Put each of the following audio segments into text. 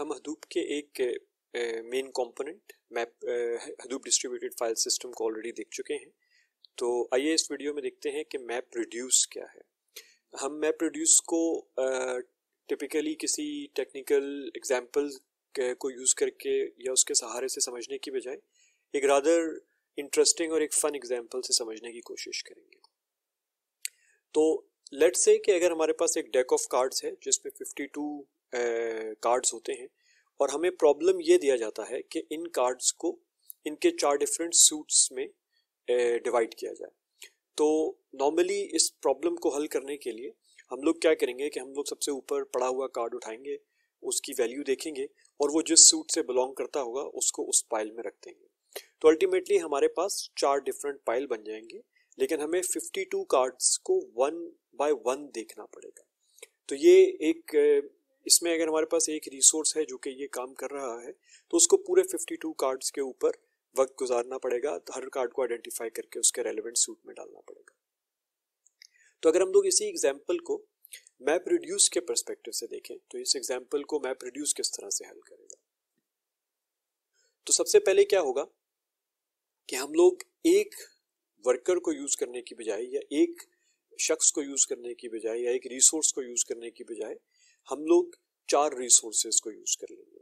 हम हडूप के एक main component map Hadoop distributed file system को ऑलरेडी देख चुके हैं। तो आइए इस वीडियो में देखते हैं कि मैप रिड्यूस क्या है। हम मैप रिड्यूस को टिपिकली किसी टेक्निकल एग्जाम्पल को यूज़ करके या उसके सहारे से समझने की बजाय एक रादर इंटरेस्टिंग और एक फ़न एग्जाम्पल से समझने की कोशिश करेंगे। तो लेट्स से कि अगर हमारे पास एक डेक ऑफ कार्ड्स है जिसमें 52 कार्ड्स होते हैं और हमें प्रॉब्लम ये दिया जाता है कि इन कार्ड्स को इनके 4 डिफरेंट सूट्स में डिवाइड किया जाए। तो नॉर्मली इस प्रॉब्लम को हल करने के लिए हम लोग क्या करेंगे कि हम लोग सबसे ऊपर पड़ा हुआ कार्ड उठाएंगे, उसकी वैल्यू देखेंगे और वो जिस सूट से बिलोंग करता होगा उसको उस पाइल में रख देंगे। तो अल्टीमेटली हमारे पास 4 डिफरेंट पाइल बन जाएंगे, लेकिन हमें 52 कार्ड्स को 1 बाय 1 देखना पड़ेगा। तो ये एक इसमें अगर हमारे पास एक रिसोर्स है जो कि ये काम कर रहा है तो उसको पूरे 52 कार्ड्स के ऊपर वक्त गुजारना पड़ेगा, तो हर कार्ड को आइडेंटिफाई करके उसके रेलेवेंट सूट में डालना पड़ेगा। तो अगर हम लोग इसी एग्जाम्पल को मैप रिड्यूस के परस्पेक्टिव से देखें तो इस एग्जाम्पल को मैप रिड्यूस किस तरह से हल करेगा। तो सबसे पहले क्या होगा कि हम लोग एक वर्कर को यूज़ करने की बजाय या एक शख्स को यूज़ करने की बजाय या एक रिसोर्स को यूज़ करने की बजाय हम लोग 4 रिसोर्सेज को यूज़ कर लेंगे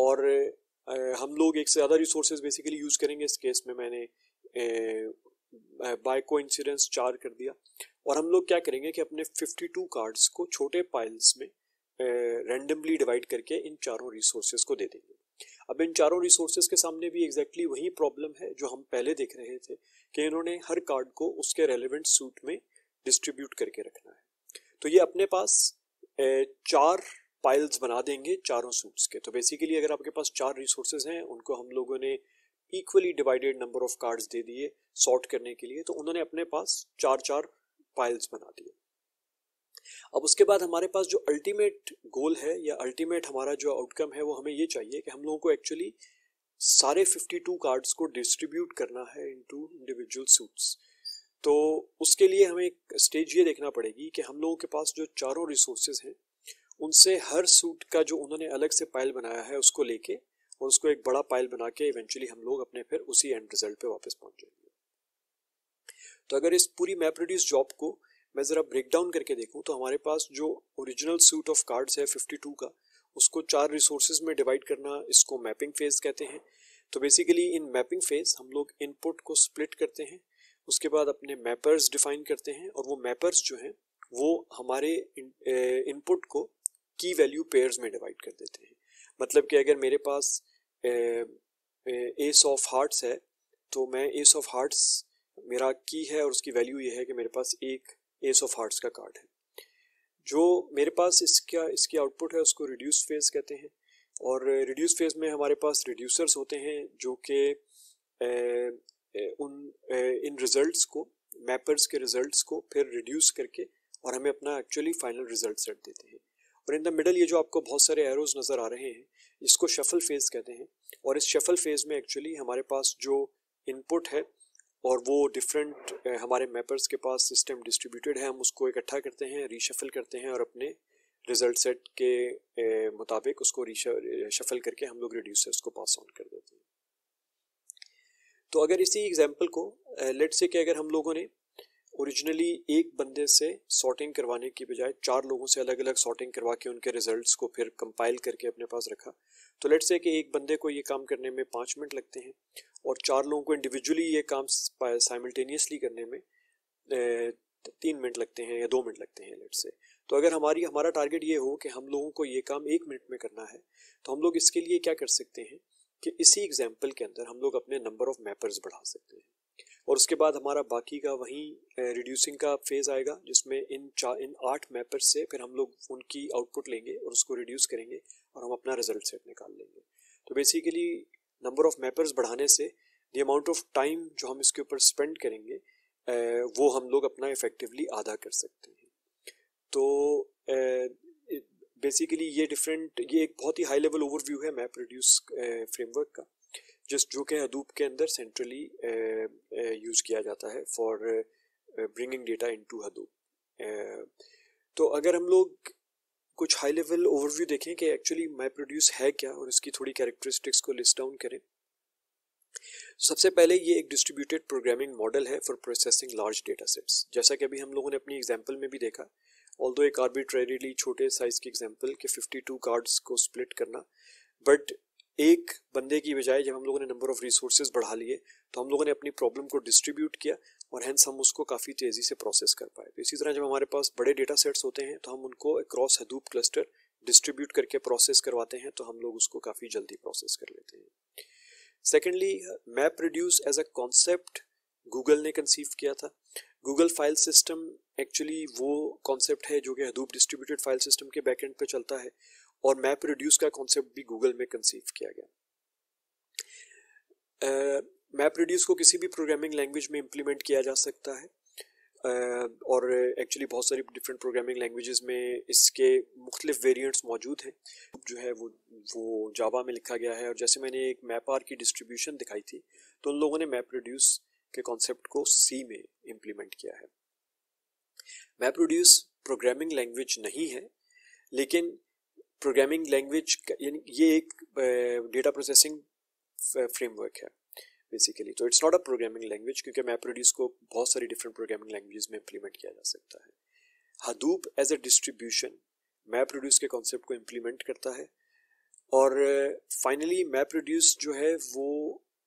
और हम लोग एक से ज़्यादा रिसोर्सेज बेसिकली यूज़ करेंगे। इस केस में मैंने बाय कोइंसिडेंस 4 कर दिया और हम लोग क्या करेंगे कि अपने 52 कार्ड्स को छोटे पाइल्स में रैंडमली डिवाइड करके इन 4 रिसोर्सेज को दे देंगे। अब इन 4 रिसोर्सेज के सामने भी एग्जैक्टली वही प्रॉब्लम है जो हम पहले देख रहे थे कि इन्होंने हर कार्ड को उसके रेलेवेंट सूट में डिस्ट्रीब्यूट करके रखना है। तो ये अपने पास 4 पाइल्स बना देंगे 4 सूट्स के। तो बेसिकली अगर आपके पास 4 रिसोर्सेज हैं, उनको हम लोगों ने equally divided number of cards दे दिए सॉर्ट करने के लिए, तो उन्होंने अपने पास 4-4 पाइल्स बना दिए। अब उसके बाद हमारे पास जो अल्टीमेट गोल है या अल्टीमेट हमारा जो आउटकम है वो हमें ये चाहिए कि हम लोगों को एक्चुअली सारे 52 कार्ड्स को डिस्ट्रीब्यूट करना है इनटू इंडिविजुअल सूट्स। तो उसके लिए हमें एक स्टेज ये देखना पड़ेगी कि हम लोगों के पास जो 4 रिसोर्सेज हैं उनसे हर सूट का जो उन्होंने अलग से पाइल बनाया है उसको लेके और उसको एक बड़ा पाइल बना के इवेंचुअली हम लोग अपने फिर उसी एंड रिजल्ट पे वापस पहुँच जाएंगे। तो अगर इस पूरी मैपरेड्यूस जॉब को मैं ज़रा ब्रेक डाउन करके देखूं तो हमारे पास जो ओरिजिनल सूट ऑफ कार्ड्स है 52 का, उसको 4 रिसोर्सेज में डिवाइड करना, इसको मैपिंग फेज कहते हैं। तो बेसिकली इन मैपिंग फेज हम लोग इनपुट को स्प्लिट करते हैं, उसके बाद अपने मैपर्स डिफाइन करते हैं और वो मैपर्स जो हैं वो हमारे इनपुट को की वैल्यू पेयर्स में डिवाइड कर देते हैं। मतलब कि अगर मेरे पास एस ऑफ हार्ट्स है तो मैं एस ऑफ हार्ट्स मेरा की है और उसकी वैल्यू ये है कि मेरे पास एक एस ऑफ हार्ट्स का कार्ड है। जो मेरे पास इसकी आउटपुट है उसको रिड्यूस फेज कहते हैं और रिड्यूस फेज में हमारे पास रिड्यूसर्स होते हैं जो कि इन रिजल्ट्स को मैपर्स के रिजल्ट्स को फिर रिड्यूस करके और हमें अपना एक्चुअली फाइनल रिजल्ट सेट देते हैं। और इन द मिडल ये जो आपको बहुत सारे एरोज नज़र आ रहे हैं इसको शफल फेज कहते हैं और इस शफल फेज में एक्चुअली हमारे पास जो इनपुट है और वो डिफरेंट हमारे मैपर्स के पास सिस्टम डिस्ट्रीब्यूटेड है, हम उसको इकट्ठा करते हैं, रीशफल करते हैं और अपने रिजल्ट सेट के मुताबिक उसको रीशफल करके हम लोग रिड्यूसर्स को पास ऑन कर देते हैं। तो अगर इसी एग्जांपल को लेट्स से कि अगर हम लोगों ने ओरिजिनली एक बंदे से सॉर्टिंग करवाने की बजाय 4 लोगों से अलग अलग सॉर्टिंग करवा के उनके रिजल्ट्स को फिर कंपाइल करके अपने पास रखा, तो लेट्स से कि एक बंदे को ये काम करने में 5 मिनट लगते हैं और 4 लोगों को इंडिविजुअली ये काम साइमल्टेनियसली करने में 3 मिनट लगते हैं या 2 मिनट लगते हैं लेट्स से। तो अगर हमारा टारगेट ये हो कि हम लोगों को ये काम 1 मिनट में करना है तो हम लोग इसके लिए क्या कर सकते हैं कि इसी एग्जाम्पल के अंदर हम लोग अपने नंबर ऑफ मैपर्स बढ़ा सकते हैं और उसके बाद हमारा बाकी का वहीं रिड्यूसिंग का फेज आएगा जिसमें इन 8 मैपर्स से फिर हम लोग उनकी आउटपुट लेंगे और उसको रिड्यूस करेंगे और हम अपना रिजल्ट सेट निकाल लेंगे। तो बेसिकली नंबर ऑफ मैपर्स बढ़ाने से द अमाउंट ऑफ टाइम जो हम इसके ऊपर स्पेंड करेंगे वो हम लोग अपना इफेक्टिवली आधा कर सकते हैं। तो बेसिकली ये एक बहुत ही हाई लेवल ओवरव्यू है मैप रिड्यूस फ्रेमवर्क का जो कि हडूप के अंदर सेंट्रली यूज़ किया जाता है for bringing data into Hadoop. तो अगर हम लोग कुछ हाई लेवल ओवरव्यू देखें कि एक्चुअली MapReduce है क्या और इसकी थोड़ी कैरेक्टरिस्टिक्स को लिस्ट डाउन करें। सबसे पहले ये एक डिस्ट्रीब्यूटेड प्रोग्रामिंग मॉडल है for processing large data sets, जैसा कि अभी हम लोगों ने अपनी एग्जांपल में भी देखा। ऑल्दो एक आर्बिट्रेरीली छोटे साइज की एग्जांपल के 52 कार्ड्स को स्प्लिट करना, बट एक बंदे की बजाय जब हम लोगों ने नंबर ऑफ रिसोर्सेज बढ़ा लिए तो हम लोगों ने अपनी प्रॉब्लम को डिस्ट्रीब्यूट किया और हैंस हम उसको काफ़ी तेज़ी से प्रोसेस कर पाए। तो इसी तरह जब हमारे पास बड़े डेटा सेट्स होते हैं तो हम उनको अक्रॉस हडूप क्लस्टर डिस्ट्रीब्यूट करके प्रोसेस करवाते हैं, तो हम लोग उसको काफ़ी जल्दी प्रोसेस कर लेते हैं। Secondly, MapReduce as a concept Google ने कंसीव किया था। गूगल फाइल सिस्टम एक्चुअली वो कॉन्सेप्ट है जो कि हडूप डिस्ट्रीब्यूटेड फाइल सिस्टम के बैकेंड पे चलता है, और MapReduce का कॉन्सेप्ट भी गूगल में कंसीव किया गया। MapReduce को किसी भी प्रोग्रामिंग लैंग्वेज में इम्प्लीमेंट किया जा सकता है और एक्चुअली बहुत सारी डिफरेंट प्रोग्रामिंग लैंग्वेजेस में इसके मुख्तलिफ वेरिएंट्स मौजूद हैं। जो है वो जावा में लिखा गया है, और जैसे मैंने एक मैपार की डिस्ट्रीब्यूशन दिखाई थी तो उन लोगों ने MapReduce के कॉन्सेप्ट को सी में इम्प्लीमेंट किया है। MapReduce प्रोग्रामिंग लैंग्वेज नहीं है, लेकिन प्रोग्रामिंग लैंग्वेज यानी ये एक डेटा प्रोसेसिंग फ्रेमवर्क है बेसिकली। तो it's not a programming language, क्योंकि MapReduce को बहुत सारी डिफरेंट प्रोग्रामिंग लैंग्वेजेस में इम्प्लीमेंट किया जा सकता है। Hadoop as a distribution MapReduce के कॉन्सेप्ट को इम्प्लीमेंट करता है, और फाइनली MapReduce जो है वो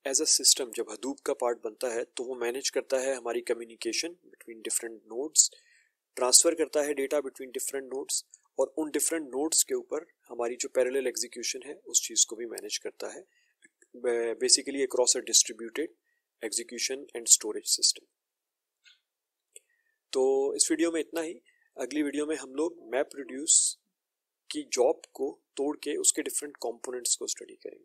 एज अ सिस्टम जब Hadoop का पार्ट बनता है तो वो मैनेज करता है हमारी communication between different nodes, transfer करता है डेटा बिटवीन डिफरेंट नोड्स, और उन डिफरेंट नोड्स के ऊपर हमारी जो पैरेलल एग्जीक्यूशन है उस चीज़ को भी मैनेज करता है, basically across a distributed execution and storage system. तो इस वीडियो में इतना ही। अगली वीडियो में हम लोग MapReduce की जॉब को तोड़ के उसके डिफरेंट कंपोनेंट्स को स्टडी करेंगे।